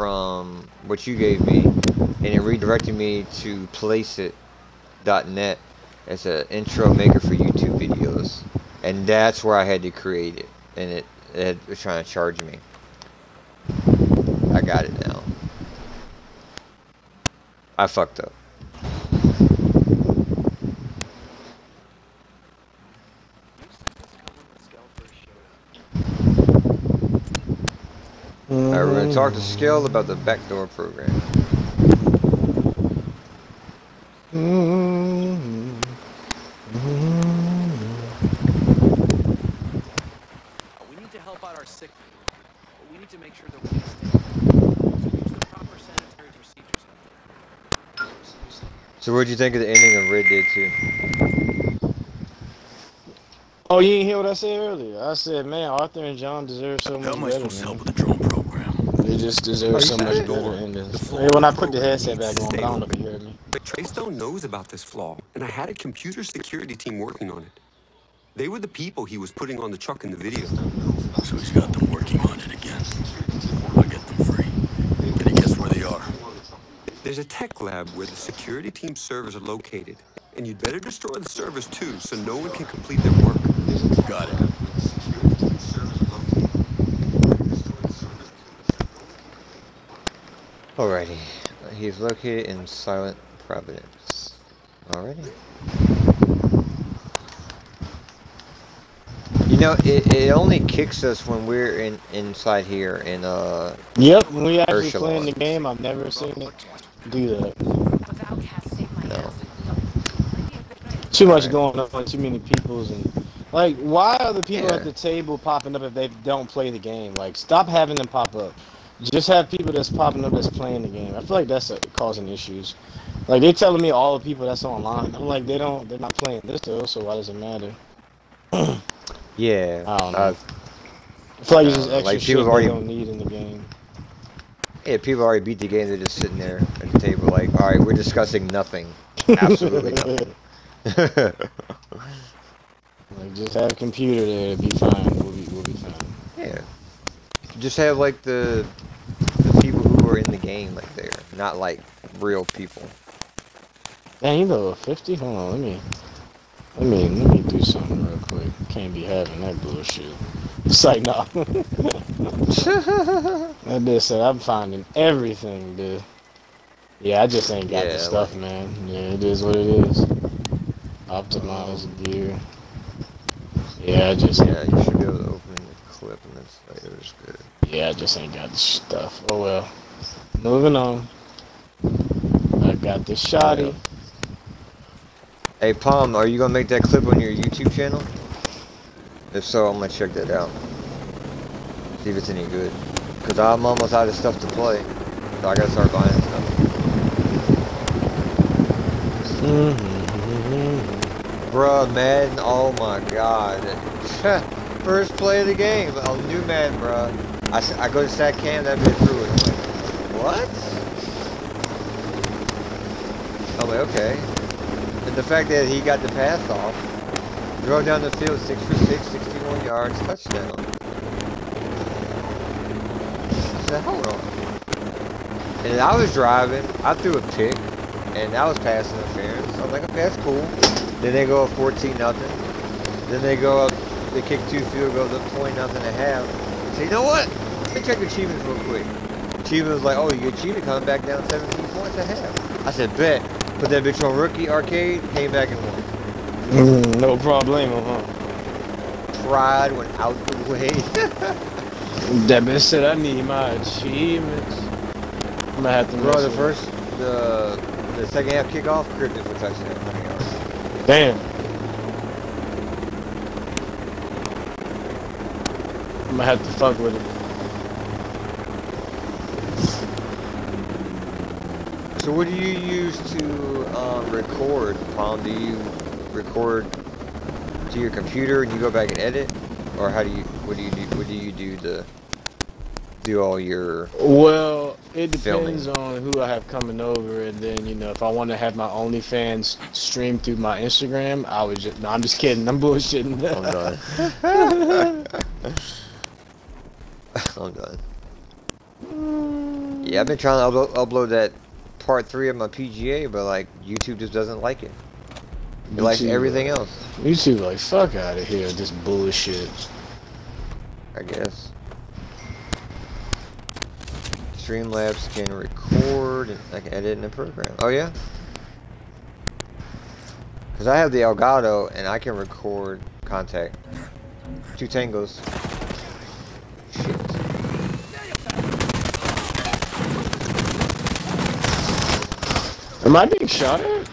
from what you gave me, and it redirected me to placeit.net as an intro maker for YouTube videos, and that's where I had to create it, and it was trying to charge me. I got it now. I fucked up. Alright, we're gonna talk to Skell about the backdoor program. We need to help out our sick people, but we need to make sure that we stay. So use the proper sanitary procedures out there. So what'd you think of the ending of Red Dead 2? Oh, you didn't hear what I said earlier. I said, man, Arthur and John deserve so much better, man. They just deserve so much better endings. Hey, when I put the headset back on, I don't know if you heard me. But Traystone knows about this flaw, and I had a computer security team working on it. They were the people he was putting on the truck in the video. So he's got them working on it again. I get them free. Can you guess where they are? There's a tech lab where the security team servers are located, and you'd better destroy the servers too, so no one can complete their work. Got it. Alrighty, he's located in Silent Providence. Alrighty. You know, it only kicks us when we're inside here in Yep, when we actually playing the game, I've never seen it do that. No. Too much going on, too many peoples and like, why are the people at the table popping up if they don't play the game? Like, stop having them pop up. Just have people that's popping up that's playing the game. I feel like that's causing issues. Like, they're telling me all the people that's online. I'm like, they're not playing this though, so why does it matter? Yeah. I don't know. I feel like it's just extra shit they don't need in the game. Yeah, people already beat the game. They're just sitting there at the table like, all right, we're discussing nothing. Absolutely nothing. Like, just have a computer there, it'll be fine. We'll be fine. Yeah. Just have like the people who are in the game, like they're not like real people. Dang, you level 50? Hold on, let me do something real quick. Can't be having that bullshit. It's like, nah. That bitch said I'm finding everything, dude. Yeah, I just ain't got the stuff, like, man. Yeah, it is what it is. Optimize gear. Yeah, I just you should be able to open the clip and that's like it was good. Yeah, I just ain't got the stuff. Oh well. Moving on. I got this shotty. Hey Palm, are you gonna make that clip on your YouTube channel? If so, I'm gonna check that out. See if it's any good. Cause I'm almost out of stuff to play. So I gotta start buying stuff. Bruh, Madden, oh my god. First play of the game, a new Madden, bruh. I go to Sat Cam, that bitch through it. I'm like, what? I'm like, okay. And the fact that he got the pass off, drove down the field 6 for 6, 61 yards, touchdown. I said, hold on. And I was driving, I threw a pick, and I was pass interference. So I'm like, okay, that's cool. Then they go up 14-0. Then they go up, they kick 2 field goals up 20-0 and a half. You know what? Let me check the achievements real quick. Achievement was like, oh, you achievement coming back down 17 points a half. I said, bet. Put that bitch on rookie arcade, came back and won. No problemo, huh? Pride went out the way. That bitch said, I need my achievements. I'm gonna have to run the first, the second half kickoff, Cryptid for touchdown, 100 yards. Damn. I'm gonna have to fuck with it. So what do you use to record, Palm? Do you record to your computer and you go back and edit? Or how do you, what do you do to do all your Well, it depends on who I have coming over, and then, you know, if I want to have my OnlyFans stream through my Instagram, I would just, no, I'm just kidding, I'm bullshitting. I'm done. Yeah, I've been trying to upload that part 3 of my PGA, but like YouTube just doesn't like it. It likes everything else. YouTube like, fuck out of here, this bullshit. I guess. Streamlabs can record and I can edit in the program. Oh yeah? Because I have the Elgato and I can record contact. 2 tangos. Shit. Am I being shot at?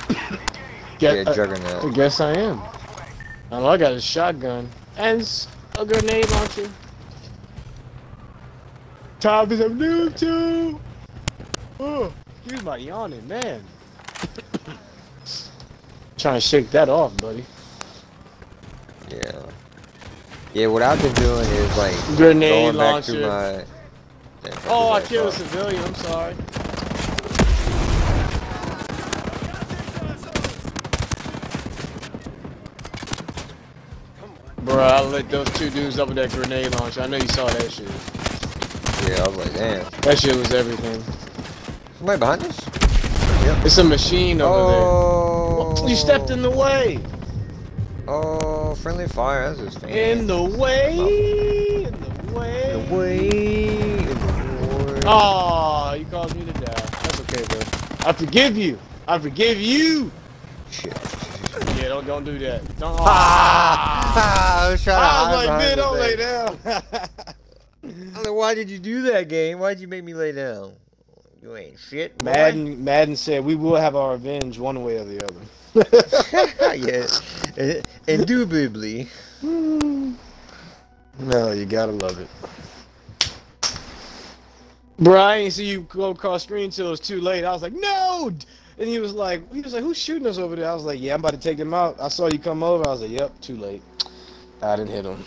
Yeah, Juggernaut. I guess I am. Oh, I got a shotgun. And a grenade launcher. Time is a noob too! Oh, excuse my yawning, man. Trying to shake that off, buddy. Yeah. Yeah, what I've been doing is like... grenade launcher. Back to my... Oh, I killed a civilian, I'm sorry. Bro, I lit those 2 dudes up with that grenade launcher. I know you saw that shit. Yeah, I was like, damn. That shit was everything. Somebody behind us? Yep. It's a machine over there. Well, you stepped in the way. Oh, friendly fire. That's just fancy. In the way. Oh. In the way. In the way. In the way. Oh, you caused me to die. That's okay, bro. I forgive you. I forgive you. Shit. Yeah, don't do that. Don't. Oh. I was trying to hide behind the thing. Lay down. I was like, why did you do that, game? Why'd you make me lay down? You ain't shit, boy. Madden said we will have our revenge one way or the other. Yeah, indubitably. No, you gotta love it. Bro, I ain't see you go across screen until it was too late. I was like, no. And he was like, who's shooting us over there? I was like, yeah, I'm about to take him out. I saw you come over. I was like, yep, too late. I didn't hit him.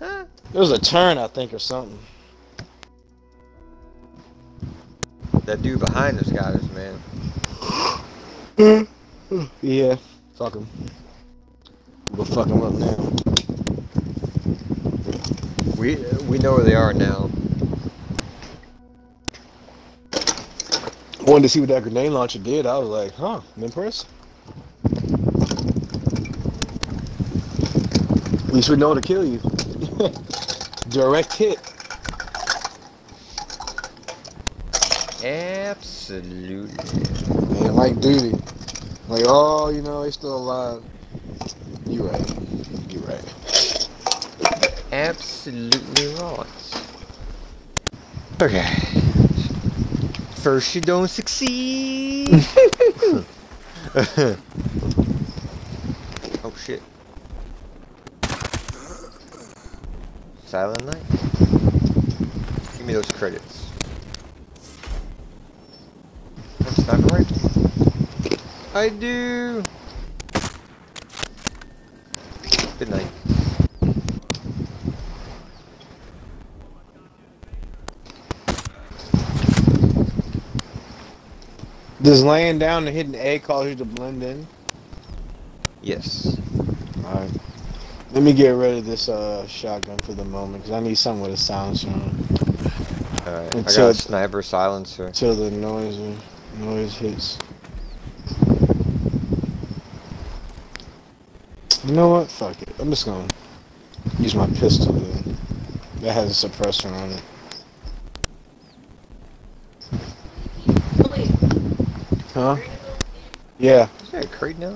There was a turn, I think, or something. That dude behind us got us, man. Yeah, fuck him. We'll fuck him up now. We know where they are now. Wanted to see what that grenade launcher did. I was like, huh, I'm impressed. At least we know to kill you. Direct hit. Absolutely. Man, like duty. Like, oh, you know, he's still alive. You right. You right. Absolutely right. Okay. First you don't succeed. Oh shit. Silent Night? Give me those credits. I'm sniping right. I do. Good night. Does laying down and hitting A cause you to blend in? Yes. Alright. Let me get rid of this shotgun for the moment, because I need something with a silencer on. Alright, I got a sniper silencer. Until the noise hits. You know what? Fuck it. I'm just going to use my pistol then. That has a suppressor on it. Huh? Yeah. Is that a crate now?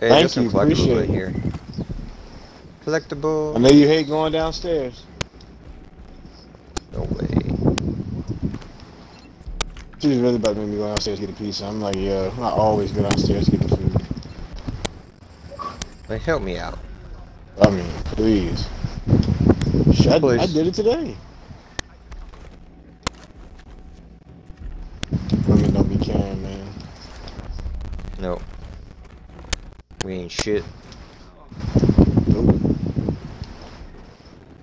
Hey, thank you, appreciate it. Here. Collectible. I know you hate going downstairs. No way. She was really about to make me go downstairs to get a pizza. I'm like, yeah, I always go downstairs to get the food. Like, help me out. I mean, please. I did it today. Nope. We ain't shit. Nope.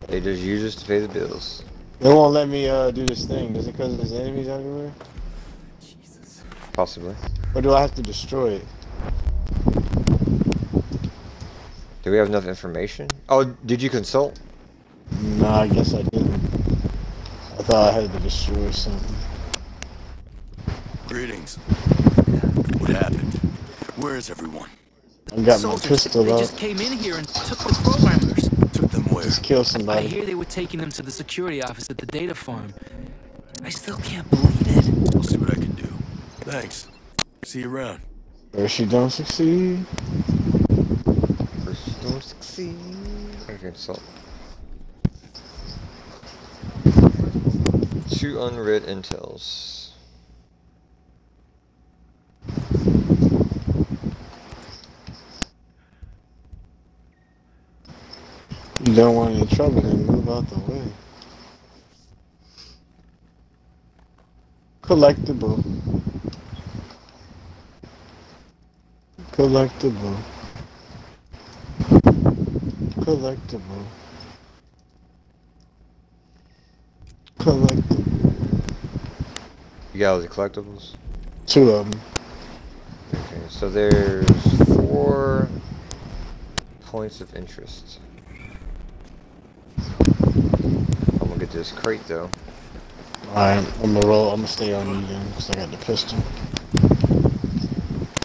They just use us to pay the bills. They won't let me do this thing. Is it because there's enemies everywhere? Jesus. Possibly. Or do I have to destroy it? Do we have enough information? Oh, did you consult? No, I guess I didn't. I thought I had to destroy something. Greetings. What happened? Where is everyone? I got my pistol out. They just came in here and took the programmers. Took them where? Just kill somebody. I hear they were taking them to the security office at the data farm. I still can't believe it. I'll see what I can do. Thanks. See you around. Or she don't succeed. Or she don't succeed. Okay, salt. Two unread intels. You don't want any trouble, then move out the way. Collectible. Collectible. Collectible. Collectible. You got all the collectibles? Two of them. Okay, so there's 4 points of interest. I'm gonna get this crate though. Alright, I'm gonna roll, I'm gonna stay on you again, because I got the pistol.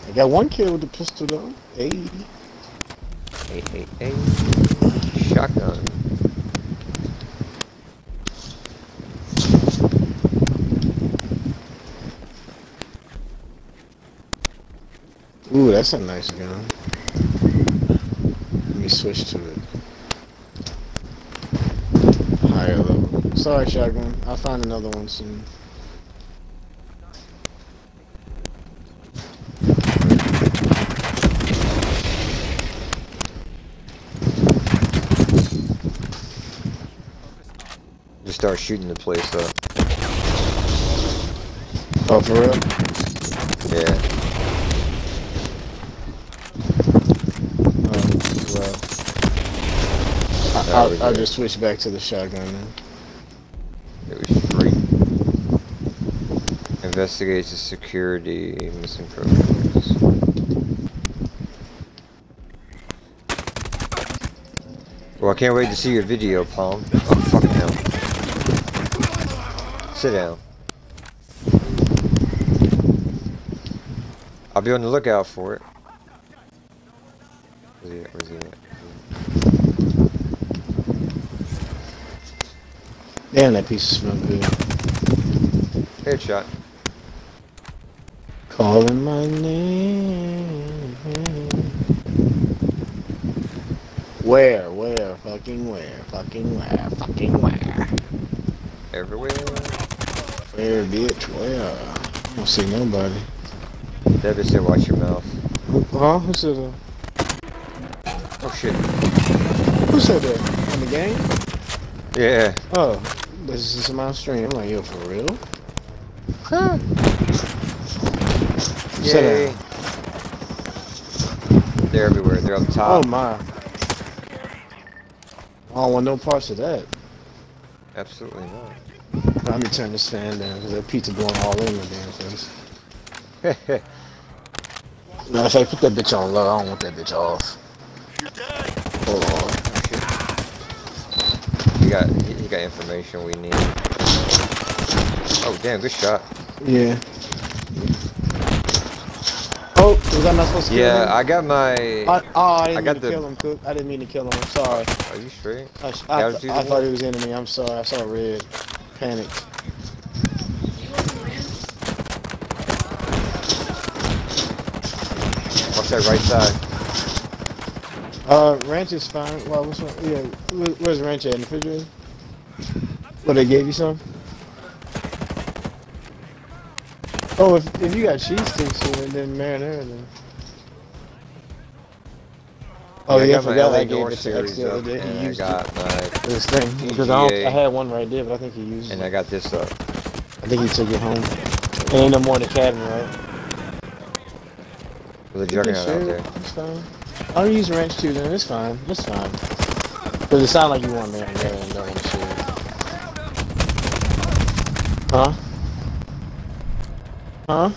I got one kid with the pistol though. Hey. Hey, hey, hey. Shotgun. Ooh, that's a nice gun. Let me switch to it. Higher level. Sorry, shotgun. I'll find another one soon. Just start shooting the place up. Oh, for real? Yeah. I'll just switch back to the shotgun now. It was free. Investigates the security missing programs. Well, I can't wait to see your video, Palm. Oh, fuck no. Sit down. I'll be on the lookout for it. Where's he at? Where's he at? Damn, that piece of smoke good. Headshot. Calling my name. Where, fucking where, fucking where, fucking where? Everywhere. Where, bitch, where? I don't see nobody. Debbie said watch your mouth. Huh? Who said that? Oh shit. Who said that? On the game? Yeah. Oh. This is my stream. I'm like, yo, for real? Huh? Yay. They're everywhere. They're on the top. Oh, my. I don't want no parts of that. Absolutely not. Let me turn this fan down, because that pizza blowing all in the damn place. Matter of fact, put that bitch on low. I don't want that bitch off. You're dead. Hold on. He got information we need. Oh damn, good shot. Yeah. Oh, was I not supposed to kill him? Yeah, I got my... I didn't mean to kill him, Cook. I didn't mean to kill him, I'm sorry. Are you straight? I thought he was enemy, I'm sorry. I saw red. Panicked. Watch that right side. Ranch is fine. Well, what's wrong? Yeah, where's ranch at? In the refrigerator? What, they gave you some? Oh, if you got cheese sticks in it, then marinara then. Oh yeah, I forgot I gave it to X the other day. And used I got my this thing. Because I had one right there, but I think he used it. And I got this up. I think he took it home. It ain't no more in the cabin, right? There's a juggernaut out there. It's fine. I'll use ranch too then, it's fine, it's fine. Does it sound like you want me on there and don't want to shoot? Huh? Huh?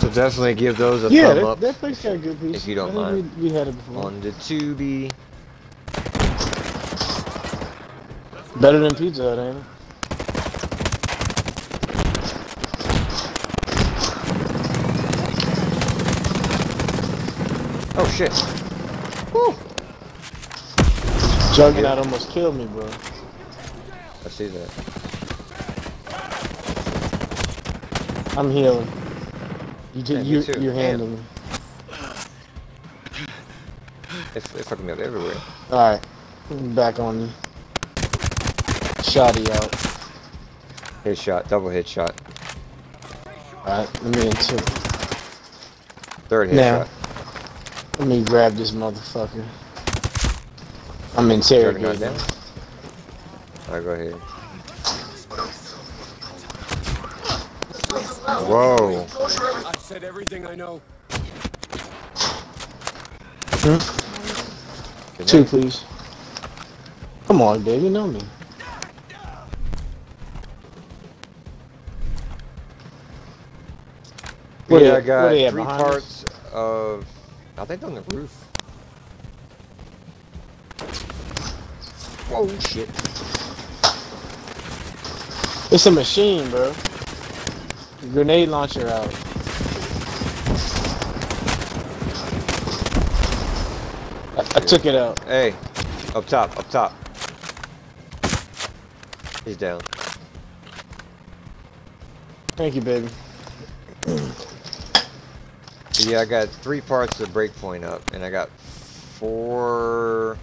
So definitely give those a thumb up. Yeah, that place got a good piece. If you don't mind. We had it before. On the Tubi. Better than Pizza Hut, ain't it? Oh shit. Woo! Juggernaut almost killed me, bro. I see that. I'm healing. You handle me. It's fucking me up everywhere. Alright. Back on you. Shotty out. Headshot. Double headshot. Alright. Let me in two. Third headshot. Now. Let me grab this motherfucker. I'm interrogating him. Alright, go ahead. Whoa. I said everything I know. Hmm? Two, please. Come on, baby, know me. Yeah, I got three parts of... I think on the roof. Whoa, shit. It's a machine, bro. Grenade launcher out. I took it out. Hey, up top, up top. He's down. Thank you, baby. Yeah, I got three parts of Breakpoint up, and I got four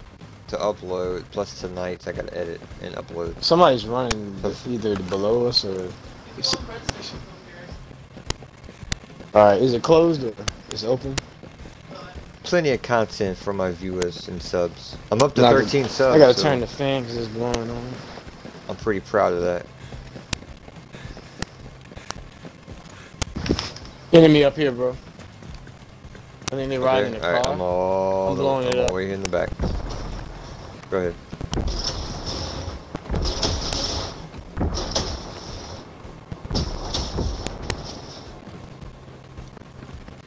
to upload, plus tonight's I gotta edit and upload. Somebody's running either below us or... Alright, is it closed or is it open? Plenty of content for my viewers and subs. I'm up to 13 subs. I gotta turn the fan because it's blowing on. I'm pretty proud of that. Enemy up here, bro. I think they ride in the car. Right, I'm blowing it up. Way in the back. Go ahead.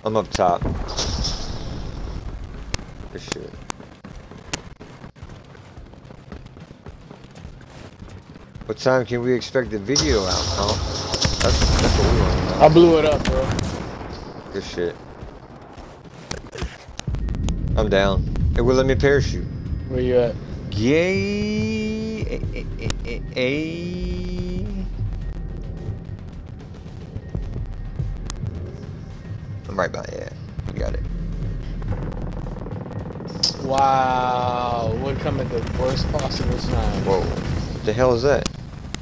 I'm up top. Good shit. What time can we expect the video out, huh? That's what we want to know. I blew it up, bro. Good shit. I'm down. It will let me parachute. Where you at? Yay! I'm right by it. Yeah. You got it. Wow! Would come at the worst possible time. Whoa! What the hell is that?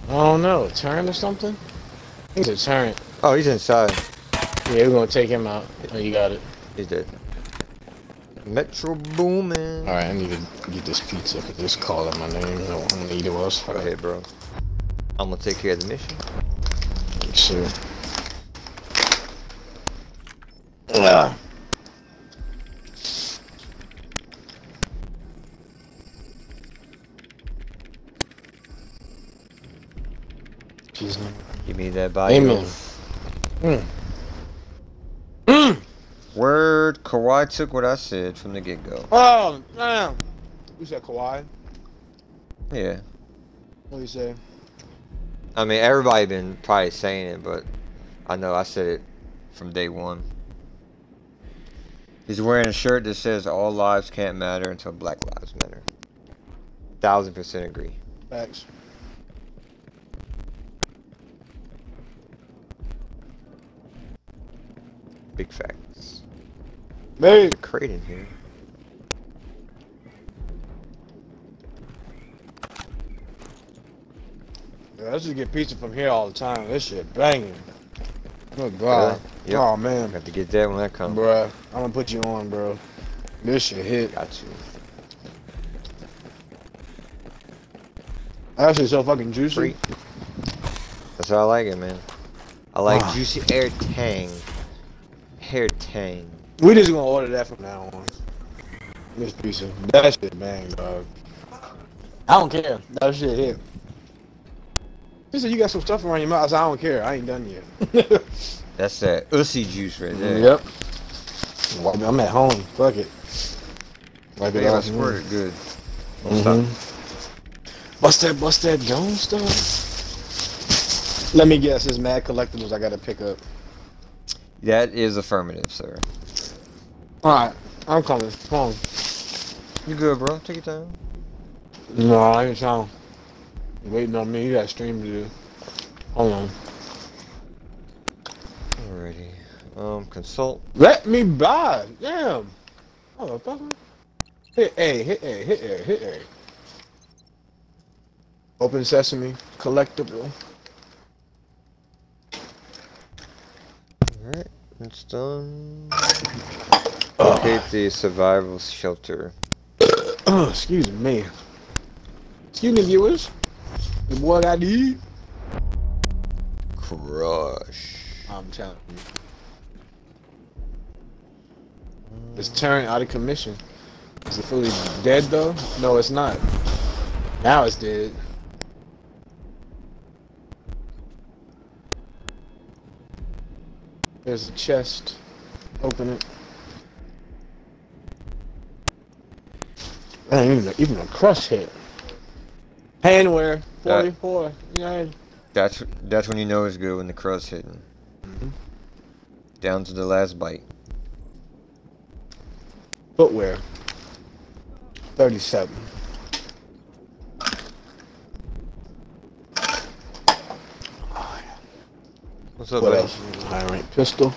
I don't know. A turret or something? He's a turret. Oh, he's inside. Yeah, we're gonna take him out. Oh, you got it. He's dead. Metro booming. Alright, I need to get this pizza because it's calling my name. I don't want to eat it while it's hot. Go ahead, bro. I'm gonna take care of the mission. Sure. Ah. Excuse me. Give me that body. Amen. Word, Kawhi took what I said from the get-go. Oh, damn. You said Kawhi? Yeah. What do you say? I mean, everybody been probably saying it, but I know I said it from day one. He's wearing a shirt that says all lives can't matter until black lives matter. 1000% agree. Facts. Big facts. There's a crate in here. Yeah, I just get pizza from here all the time. This shit banging. Oh god. Yep. Oh man. Have to get that when that comes. Bruh, I'm gonna put you on, bro. This shit hit. Got you. Actually, so fucking juicy. Free. That's how I like it, man. I like juicy air tang. Hair tang. We just gonna order that from now on. This piece of that shit, bang, dog. I don't care. That shit here. He said you got some stuff around your mouth. I said I don't care. I ain't done yet. That's that ussy juice right there. Yep. Well, I'm at home. Fuck it. Like I squirt it good. Don't stop. What's that young stuff? Let me guess, it's mad collectibles I gotta pick up. That is affirmative, sir. Alright, I'm coming. Come on. You good, bro? Take your time. No, I ain't trying. You waiting on me. You got a stream to do. Hold on. Alrighty. Consult. Let me buy. Damn. Motherfucker. Hit A. Hit A. Hit A. Hit A. Open sesame. Collectible. Alright. It's done. Locate the survival shelter. Excuse me. Excuse me, viewers. The boy got to eat. Crush. I'm telling you. It's tearing out of commission. Is the fully dead though? No, it's not. Now it's dead. There's a chest. Open it. I ain't even a crush hit. Handwear, 44. Yeah. That's when you know it's good, when the crud's hitting. Mm-hmm. Down to the last bite. Footwear, 37. What's up, what else? High rank pistol.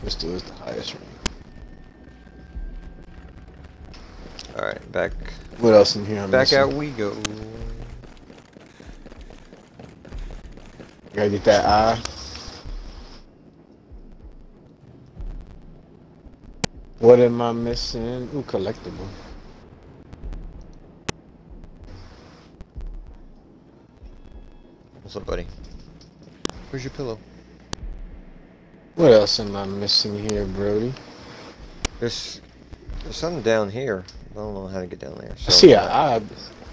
Pistol is the highest rank. Alright, back. What else in here? Back out we go. Gotta get that eye. What am I missing? Ooh, collectible. What's up, buddy? Where's your pillow? What else am I missing here, Brody? There's something down here. I don't know how to get down there. So. See, I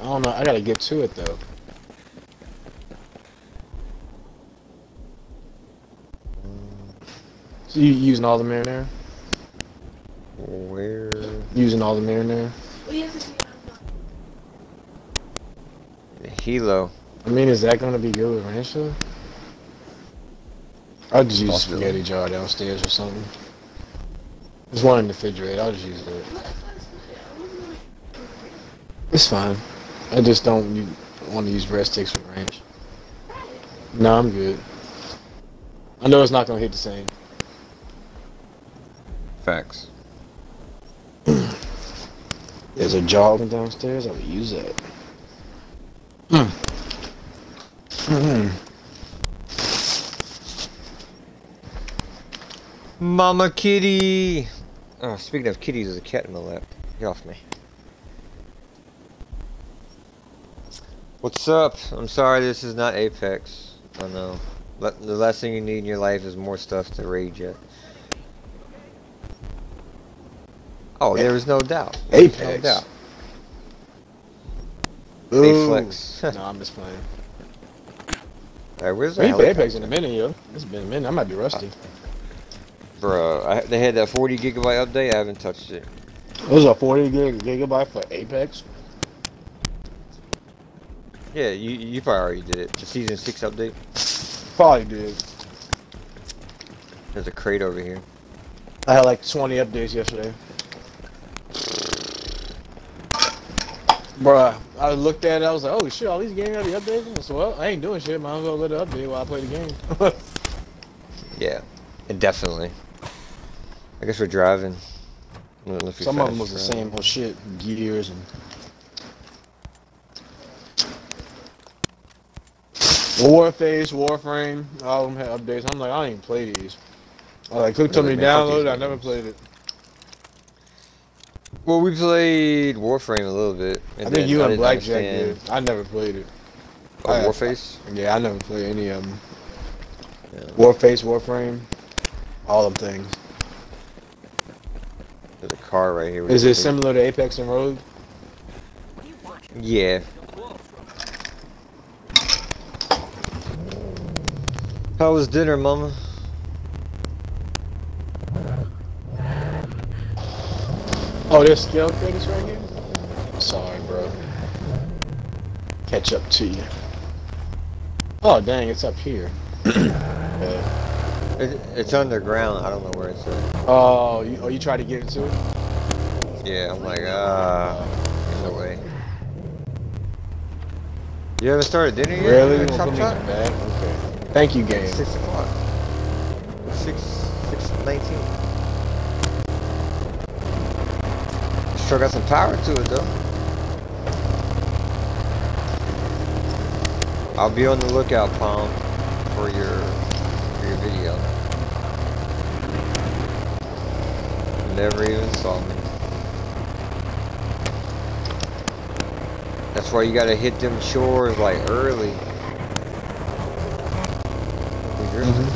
don't know. I gotta get to it though. So you using all the mirror there? Where? Using all the mirror there? The Hilo. I mean, is that gonna be good with Rancho? I'll just use a spaghetti jar downstairs or something. There's one in the refrigerator. I'll just use it. It's fine. I just don't want to use bread sticks with ranch. No, I'm good. I know it's not going to hit the same. Facts. There's a jar downstairs. I would use that. Mm. Mm-hmm. Mama kitty. Oh, speaking of kitties, there's a cat in my lap. Get off me. What's up? I'm sorry this is not Apex. I know. The last thing you need in your life is more stuff to rage at. Oh, there is no doubt. Apex. No doubt. Ooh. Flex. No, I'm just playing. Alright, where's that? We play Apex in a minute, yo. It's been a minute. I might be rusty. Bro, they had that 40 gigabyte update. I haven't touched it. It was a 40 gigabyte for Apex? Yeah, you probably already did it. The season 6 update. Probably did. There's a crate over here. I had like 20 updates yesterday. Bruh, I looked at it, I was like, oh shit, all these games have the updates? So, well, I ain't doing shit, might as well let it update while I play the game. Yeah, definitely. I guess we're driving. Some of them was the same whole shit, gears and... Warface, Warframe, all of them had updates. I'm like, I didn't even play these. I like clicked on the download, I never played it. Well, we played Warframe a little bit. I think you and Blackjack did. I never played it. Oh, Warface? Yeah, I never played any of them. Yeah. Warface, Warframe, all of them things. There's a car right here. Is it similar to Apex and Rogue? Yeah. How was dinner, Mama? Oh, there's Skeltech right here? sorry, bro. Catch up to you. Oh, dang, it's up here. It's underground. I don't know where it's at. Oh, you try to get into it? Yeah, I'm like, no way. You haven't started dinner yet? Really? You want to come back? Okay. Thank you, game. 6 o'clock. 6:19. Sure got some power to it though. I'll be on the lookout, Palm, for your video. Never even saw me. That's why you gotta hit them shores like early. Mm-hmm.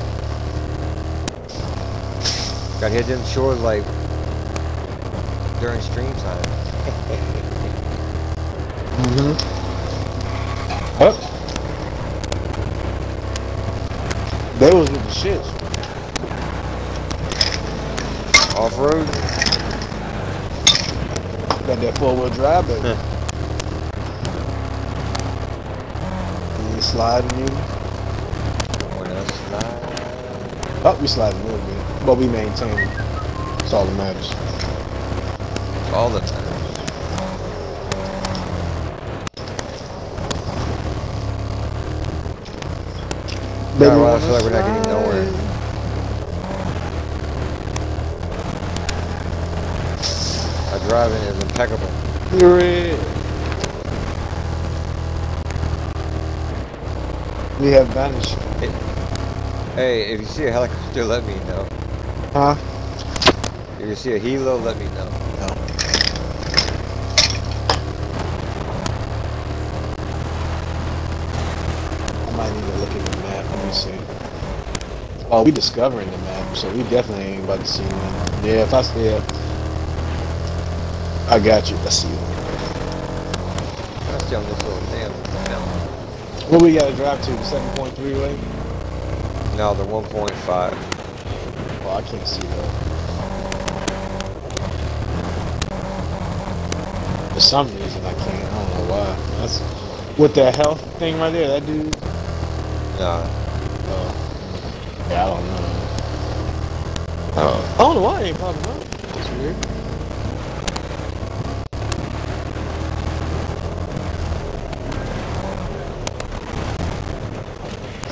Gotta hit them shores like during stream time. Mm-hmm. Huh? They was with the shits. Off-road. Got that four-wheel drive, baby. Huh. You sliding, you? Oh, we sliding a little bit. But we maintain it. That's all that matters. All the time. Baby, no, I feel like we're not getting nowhere. Our driving is impeccable. We have vanished. Hey, if you see a helicopter, let me know. Huh? If you see a helo, let me know. No. Oh, we discovering the map, so we definitely ain't about to see one. Yeah, if I stay up, I got you. I see one. That's down this little damn mountain. What we gotta drive to? 7.3 way? No, the 1.5. Oh, I can't see that. For some reason, I can't. I don't know why. That's with that health thing right there. That dude. Nah. Yeah, I don't know. I don't know why it ain't popping up. That's weird.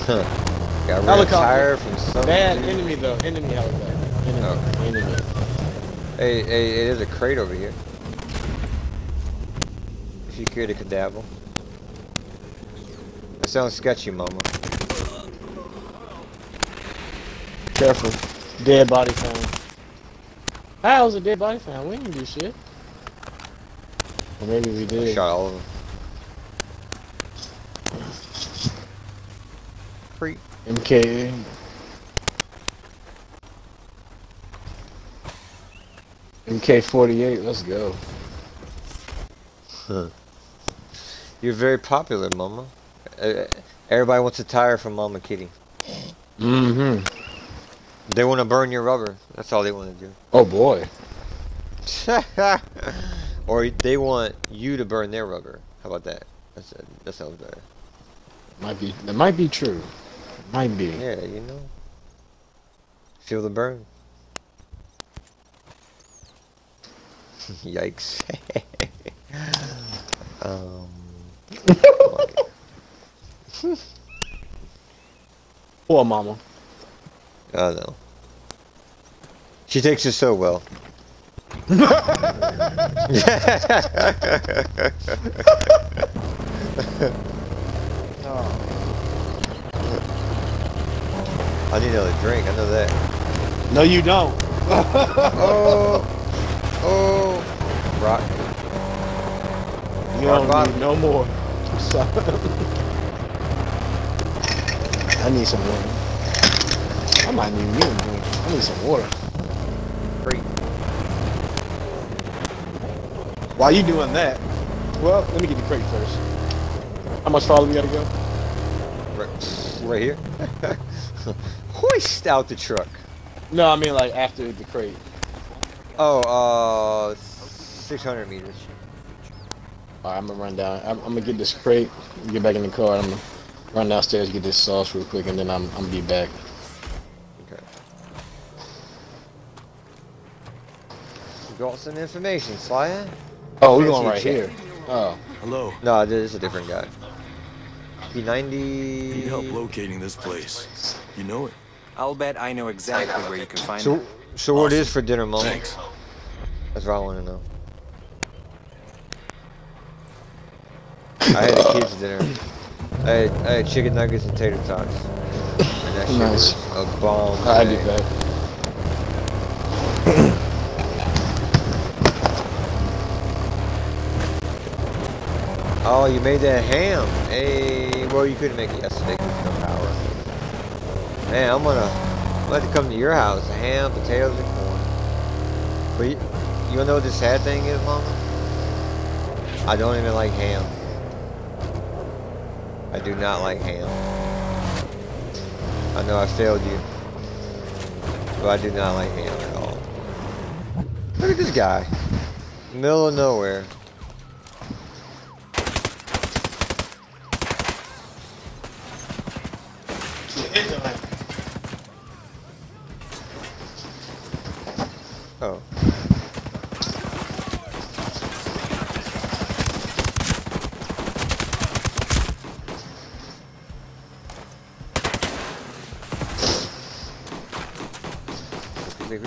Huh. Got really tired from something. Bad enemy though. Enemy helicopter. Enemy. Oh. Enemy. Hey, it is a crate over here. If you care to cadaver. That sounds sketchy, mama. Careful. Dead body found. How's a dead body found? We didn't do shit. Or maybe we did. I shot all of them. Freak. MK. MK48, let's go. Huh. You're very popular, Mama. Everybody wants a tire from Mama Kitty. Mm-hmm. They want to burn your rubber. That's all they want to do. Oh boy. Or they want you to burn their rubber. How about that? That sounds better. Might be. That might be true. Might be. Yeah, you know. Feel the burn. Yikes. Poor mama. Oh no. She takes it so well. Oh. I need another drink, I know that. No you don't. Oh rock. You don't need no more. I'm sorry. I need some water. I might need me a drink. I need some water. Free. While you doing that, well, let me get the crate first. How much farther we gotta go? Right here. Hoist out the truck. No, I mean like after the crate. Oh, 600 meters. Alright, I'm gonna run down. I'm gonna get this crate, get back in the car, I'm gonna run downstairs, get this sauce real quick, and then I'm gonna be back. Okay. You got some information, Saya? Oh, we're going right here. Oh. Hello. No, this is a different guy. P90... Need help locating this place. You know it. I'll bet I know exactly where you can find it. So what is for dinner, Mom? Thanks. That's what I want to know. I had a kid's dinner. I had chicken nuggets and tater tots. And that shit nice. Was a bomb. I do that. Oh, you made that ham. Hey, well, you couldn't make it yesterday because no power. Man, I'm gonna come to your house. Ham, potatoes, and corn. But you wanna know what the sad thing is, Mama? I don't even like ham. I do not like ham. I know I failed you, but I do not like ham at all. Look at this guy. Middle of nowhere. Oh.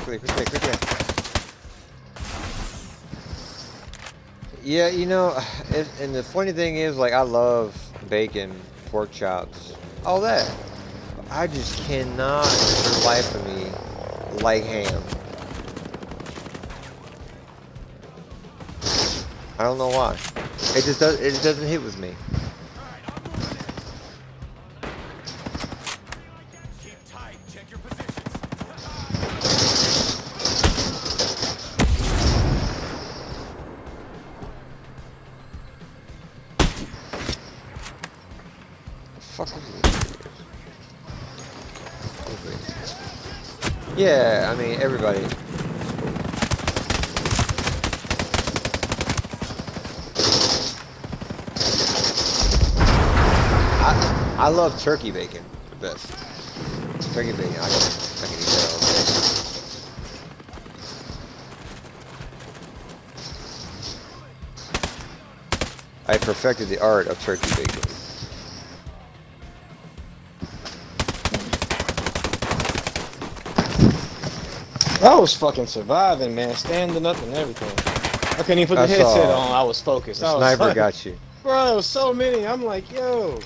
Quickly. Yeah, you know, and the funny thing is, like, I love bacon, pork chops, all that. I just cannot, for the life of me, like ham. I don't know why. It just doesn't hit with me. Yeah, I mean, everybody. I love turkey bacon the best. Turkey bacon, I can eat that all day. I perfected the art of turkey bacon. I was fucking surviving, man. Standing up and everything. I couldn't even put the headset on. I was focused. The sniper got you. Bro, there was so many. I'm like, yo.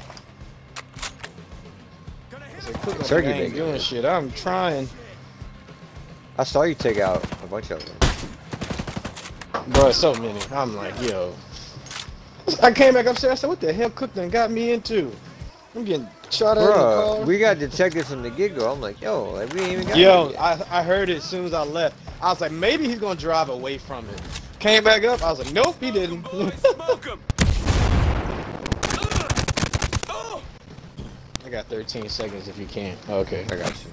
Turkey bacon. Doing shit. I'm trying. I saw you take out a bunch of them. Bro, so many. I'm like, yo. I came back upstairs. I said, what the hell cook done got me into? I'm getting shot at. Bro, we got detected from the get-go. I'm like, yo, like, we ain't even got. Yo, I heard it as soon as I left. I was like, maybe he's gonna drive away from it. Came back up. I was like, nope, he didn't. I got 13 seconds if you can. Okay, I got you.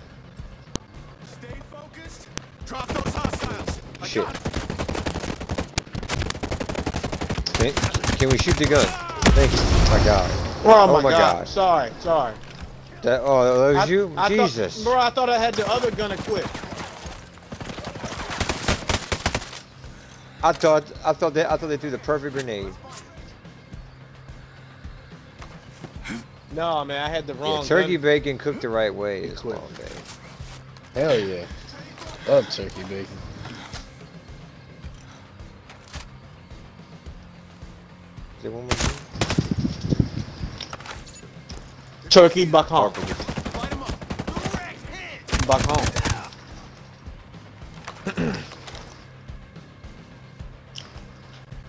Stay focused. Drop those hostiles. Shit. Can we shoot the gun? Thank you. My God. Oh my god. Sorry. That, oh, that was you? Jesus. Bro, I thought I had the other gun equipped. I thought they threw the perfect grenade. No, man, I had the wrong gun. Bacon cooked the right way is wrong, babe. Hell yeah. Love turkey bacon. Is there one more? Turkey back home. Back home.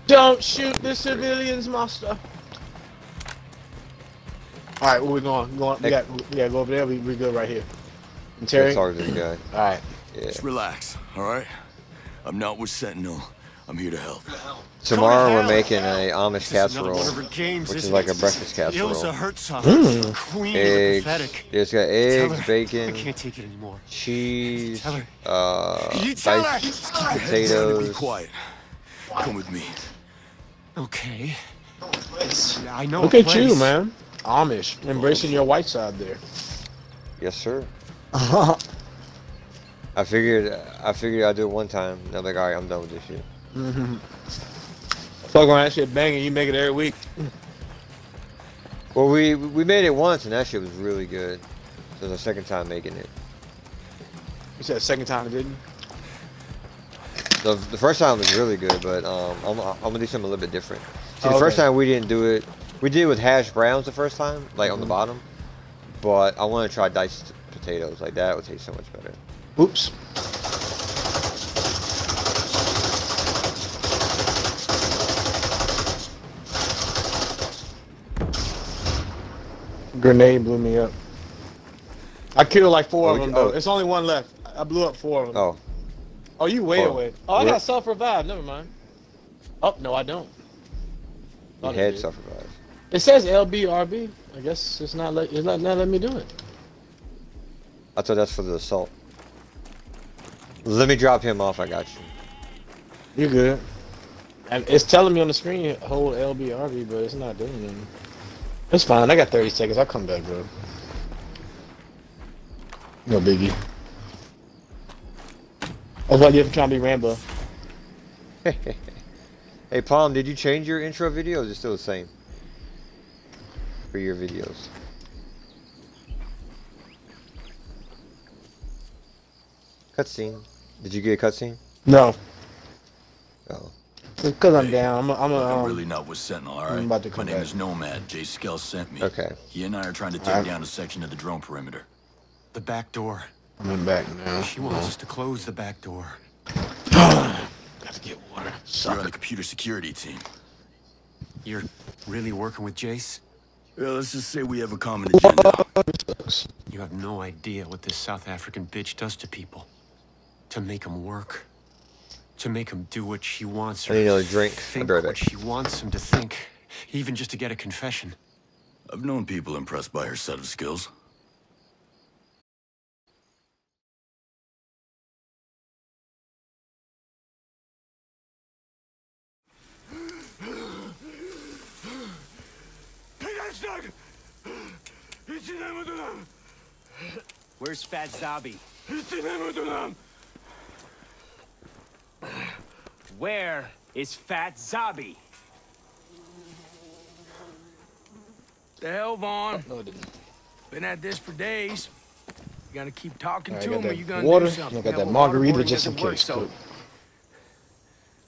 Don't shoot the civilians, master. Alright, where we going? We gotta go over there. We good right here. And Terry? Alright. Yeah. Just relax, alright? I'm not with Sentinel. I'm here to help. Tomorrow we're making a Amish casserole, which is like a breakfast casserole. Eggs. It's got eggs, bacon, cheese, diced potatoes. Come with me. Okay. I know. Look at you, man. Amish, embracing your white side there. Yes, sir. I figured I'd do it one time. And I'm like, all right, I'm done with this shit. Talking about that shit banging, you make it every week. Well, we made it once, and that shit was really good. So it was the second time making it. You said the second time it didn't? The first time was really good, but I'm gonna do something a little bit different. See, the first time we didn't do it. We did it with hash browns the first time, like on the bottom. But I want to try diced potatoes. Like that would taste so much better. Oops. Grenade blew me up. I killed like four of them though. It's only one left. I blew up four of them. Oh. Oh, you way away. Oh, I got self-revive. Never mind. Oh, no, I don't. You had self-revive. It says LBRB. I guess it's not letting me do it. I thought that's for the assault. Let me drop him off. I got you. You good. And it's telling me on the screen, hold LBRB, but it's not doing anything. It's fine. I got 30 seconds. I'll come back, bro. No biggie. Oh, well, you're trying to be Rambo. Hey, Palm, did you change your intro video? Or is it still the same for your videos? Cutscene. Did you get a cutscene? No. Oh. Because I'm down. I'm really not with Sentinel, all right? My name is Nomad. Jace Skell sent me. Okay. He and I are trying to take down a section of the drone perimeter. The back door. I'm back now. She wants us to close the back door. Got to get water. You're on the computer security team. You're really working with Jace? Well, let's just say we have a common agenda. You have no idea what this South African bitch does to people. To make them work. To make them do what she wants. I need another drink. Think what she wants them to think. Even just to get a confession. I've known people impressed by her set of skills. Where's Fat Zabi? Where is Fat Zabi? The hell, Vaughn? Been at this for days. You gotta keep talking to him, or you gotta do something. I got that margarita just in case. So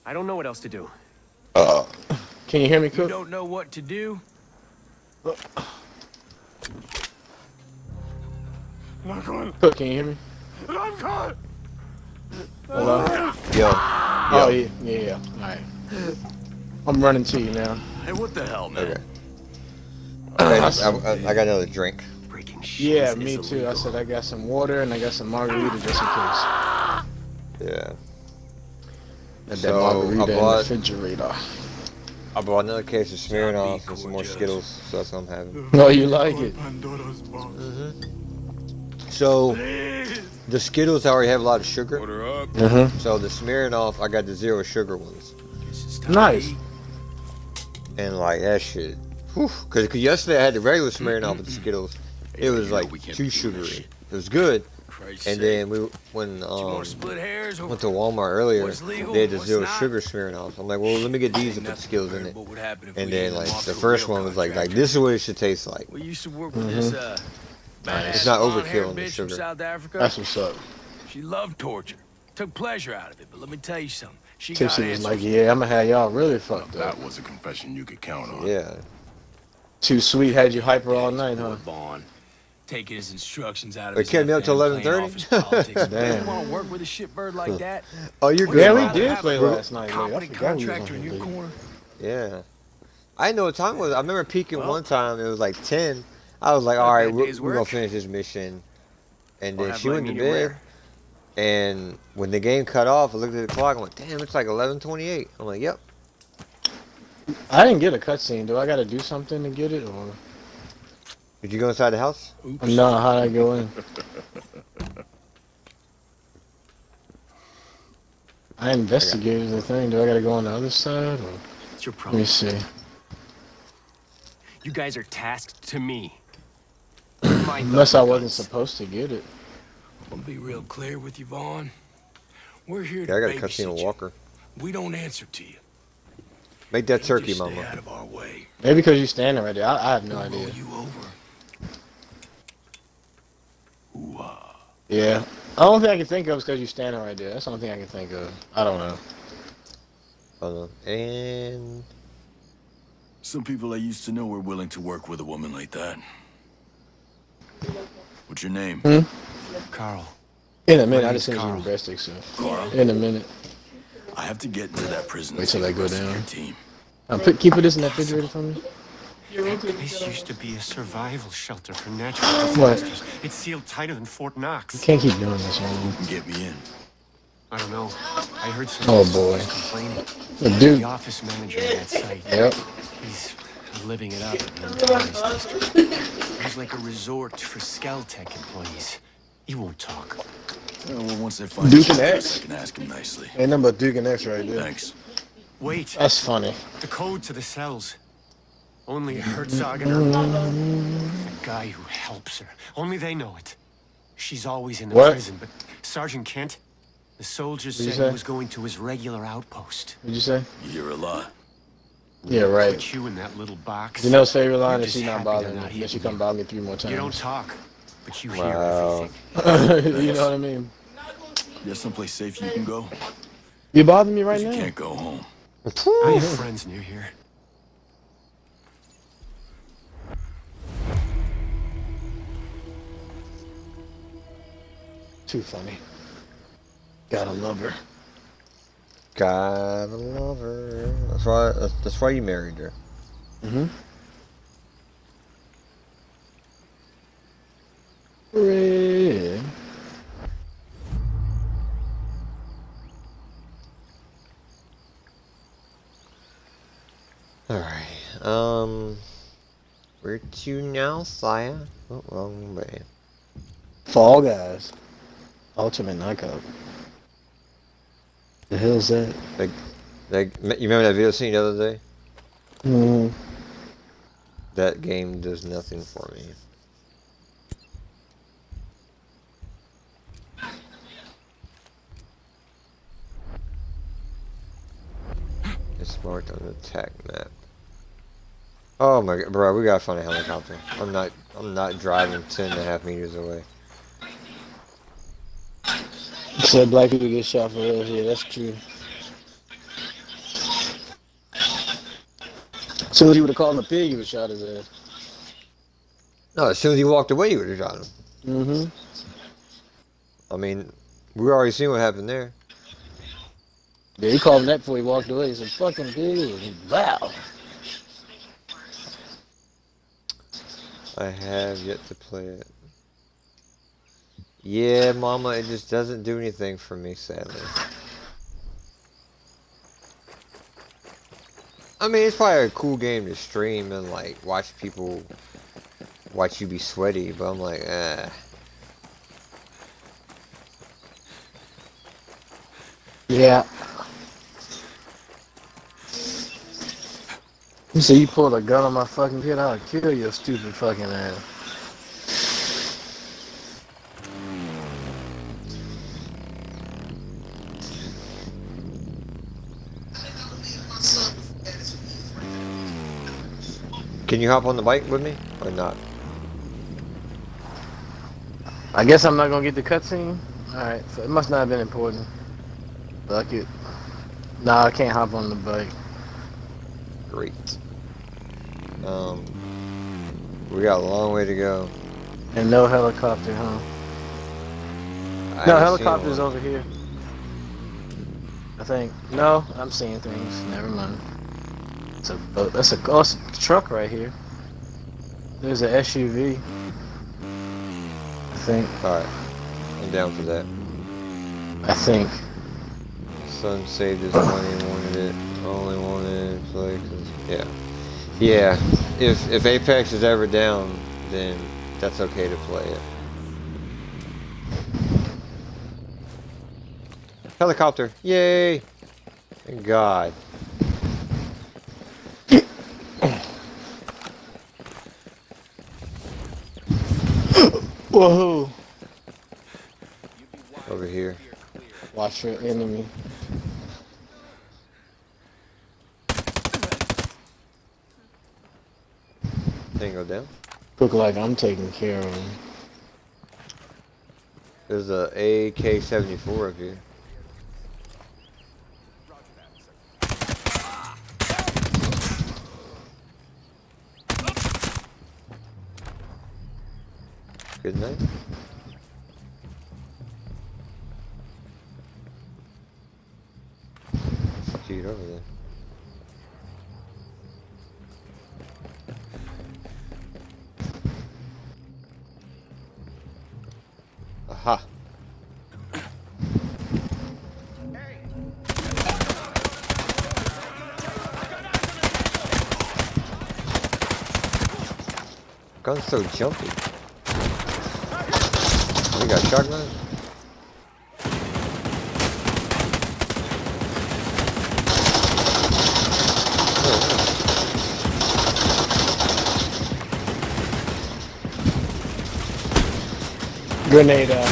I don't know what else to do. Can you hear me, Cook? You don't know what to do. Cook, can you hear me? I'm caught. Hello? Yo. Oh, yeah. Alright. I'm running to you now. Hey, what the hell, man? Okay. I got another drink. Yeah, me too. Illegal. I said I got some water and I got some margarita just in case. Yeah. And so that margarita in the refrigerator. I bought another case of Smirnoff and some more Skittles, so that's what I'm having. Oh, you like it? So, the Skittles already have a lot of sugar. So the Smirnoff, I got the zero sugar ones. Nice. And like that shit. Because yesterday I had the regular Smirnoff with the Skittles. It was like too sugary. It was good. And then went to Walmart earlier, they had the zero sugar Smirnoff. I'm like, well, let me get these and put Skittles in it. And then like the first one was like this is what it should taste like. We used to work with this it's not overkill on the sugar. That's what's up. She loved torture, took pleasure out of it. But let me tell you something. She got was like, yeah, I'm gonna have y'all really fucked up. That was a confession you could count on. Yeah. Too sweet, had you hyper all night, huh? Taking his instructions out of it. It kept me up till 11:30. Damn. You want to work with a shitbird like that? Oh, you're good. Yeah, we did play last night. Contractor in your corner. Yeah. I know what time it was. I remember peeking one time. It was like 10. I was like, all right, we're going to finish this mission. And then she went to bed. And when the game cut off, I looked at the clock. I went, damn, it's like 11:28. I'm like, yep. I didn't get a cutscene. Do I got to do something to get it? Or... Did you go inside the house? Oops. No, how'd I go in? I investigated the thing. Do I gotta go on the other side? Or... Let me see. You guys are tasked to me. Unless I wasn't supposed to get it. I'll be real clear with you, Vaughn. We're here to babysit you. We don't answer to you. Make that turkey, mama. Out of our way. Maybe because you're standing right there. I have no idea. You over. Yeah. The only thing I can think of is because you're standing right there. That's the only thing I can think of. I don't know. Hold on. And... some people I used to know were willing to work with a woman like that. What's your name? Hmm? Carl. In a minute. I just sent you the rest of stuff. Carl? In a minute. I have to get into that prison. Wait till I go down. Keep this in that refrigerator for me. This used to be a survival shelter for natural disasters. It's sealed tighter than Fort Knox. You can't keep doing this, man. You can get me in. I don't know. I heard some complaining. The dude. The office manager at that site. Yep. He's living it up in the district. It was like a resort for Skeltech employees. He won't talk. Well, once they find Duke and X. I can ask him nicely. Ain't nothing but Duke and X right there. Thanks. Wait. That's funny. The code to the cells. Only Hertzog and her mother. The guy who helps her. Only they know it. She's always in the prison, but Sergeant Kent, the soldier said he was going to his regular outpost. What'd you say? You're a lot. Yeah, right. Put you in that little box. You know his favorite line is, she's not bothering me. Yeah, she come bother me 3 more times. You don't talk, but you hear everything. You know what I mean? There's someplace safe you can go. You bother me right now? You can't go home. I have friends near here. Too funny. Gotta love her. Gotta love her. That's why you married her. Mm-hmm. Hooray. Alright, where to now, Saya? Oh, wrong way. Fall Guys. Ultimate Knockout. The hell's that? You remember that video scene the other day? Mm. That game does nothing for me. It's marked on the attack map. Oh my god, bro, we gotta find a helicopter. I'm not driving 10.5 meters away. Said black people get shot for real here. Yeah, that's true. As soon as you would have called him a pig, you would have shot his ass. No, as soon as he walked away, you would have shot him. Mm-hmm. I mean, we already seen what happened there. Yeah, he called him that before he walked away. He said, fucking pig. Wow. I have yet to play it. Yeah, mama, it just doesn't do anything for me, sadly. I mean, it's probably a cool game to stream and, like, watch people... watch you be sweaty, but I'm like, eh. Yeah. You say you pulled a gun on my fucking head, I'll kill your stupid fucking ass. Can you hop on the bike with me, or not? I guess I'm not gonna get the cutscene. Alright, so it must not have been important. Fuck it. Nah, I can't hop on the bike. Great. We got a long way to go. And no helicopter, huh? No, helicopter's over here. I think. No, I'm seeing things. Never mind. That's a awesome truck right here. There's an SUV. I think. Alright. I'm down for that. I think. Son saved his money, wanted it. Only wanted it. Like, yeah. Yeah. If Apex is ever down, then that's okay to play it. Helicopter. Yay! Thank God. Whoa. Over here. Watch your enemy. Didn't go down. Look like I'm taking care of him. There's a AK-74 up here. Good night. Shoot over there. Aha. Gun's so jumpy. We got shotgun. Grenade out.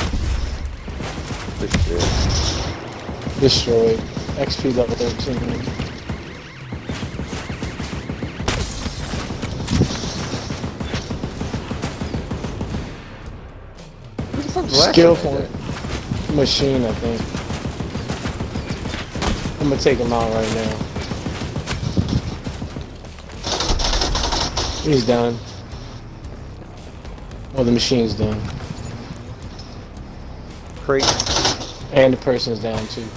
Destroyed. Destroyed. XP level 13. What the fuck's skill point? Machine, I think. I'm gonna take him out right now. He's done. Well, the machine's done. Creep. And the person's down too.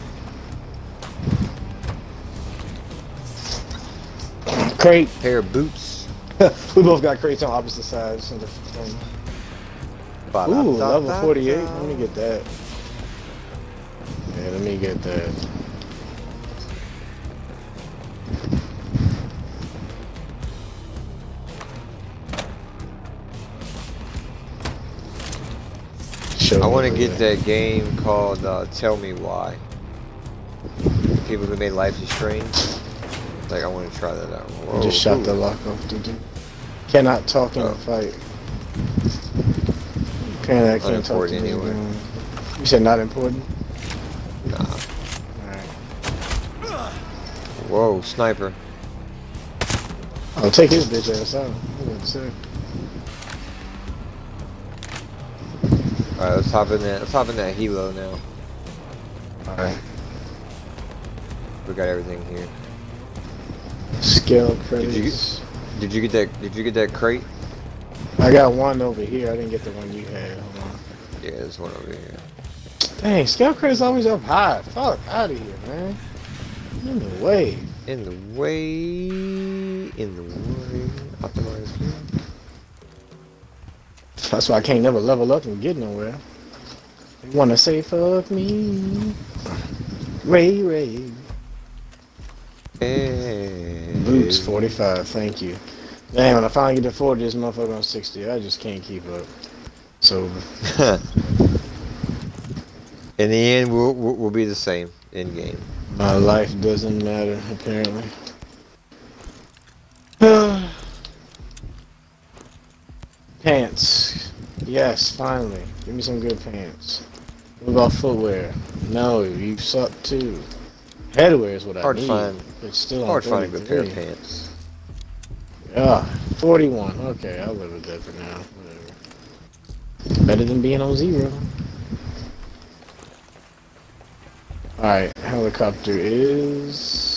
Crate. Pair of boots. We both got crates on opposite sides. And ooh, level 48. Let me get that. Yeah, let me get that. I want to get that game called Tell Me Why. People who made Life is Strange. Like, I want to try that out. Whoa, just shot the lock off, dude. Cannot talk in a fight. Apparently I can't talk to anyway. You said not important? Nah. Alright. Whoa, sniper. I'll take his bitch ass out. That's it. Alright, let's hop in that helo now. Alright. We got everything here. Skill crates. Did you get that crate? I got one over here, I didn't get the one you had. Hold on. Yeah, there's one over here. Dang, skill crates always up high. Fuck out of here, man. In the way. In the way. In the way. Optimize here. That's why I can't never level up and get nowhere. Wanna say fuck me, Ray Ray. Hey. Boots 45, thank you. Damn, when I finally get to 40, this motherfucker on 60, I just can't keep up. So. In the end, we'll be the same in game. My life doesn't matter apparently. Pants. Yes, finally. Give me some good pants. What about footwear? No, you suck too. Headwear is what I need. Hard to find. It's still hard to find a good pair of pants. Yeah, 41. Okay, I'll live with that for now. Whatever. Better than being on zero. Alright, helicopter is...